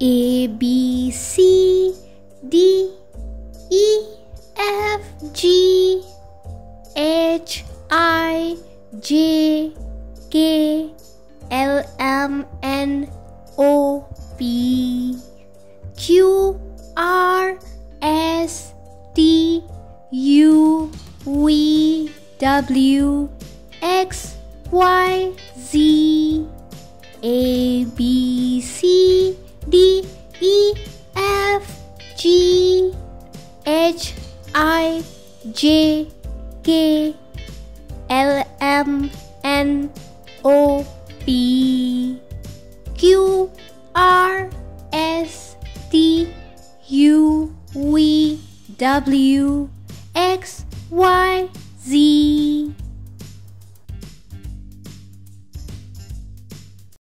A, B, C, D, E, F, G, H, I, J, K, L, M, N, O, P, Q, R, S, T, U, V, W, X, Y, Z, A, B, C, D, E, F, G, H, I, J, K, L, M, N, O, P, Q, R, S, T, U, V, W, X, Y, Z.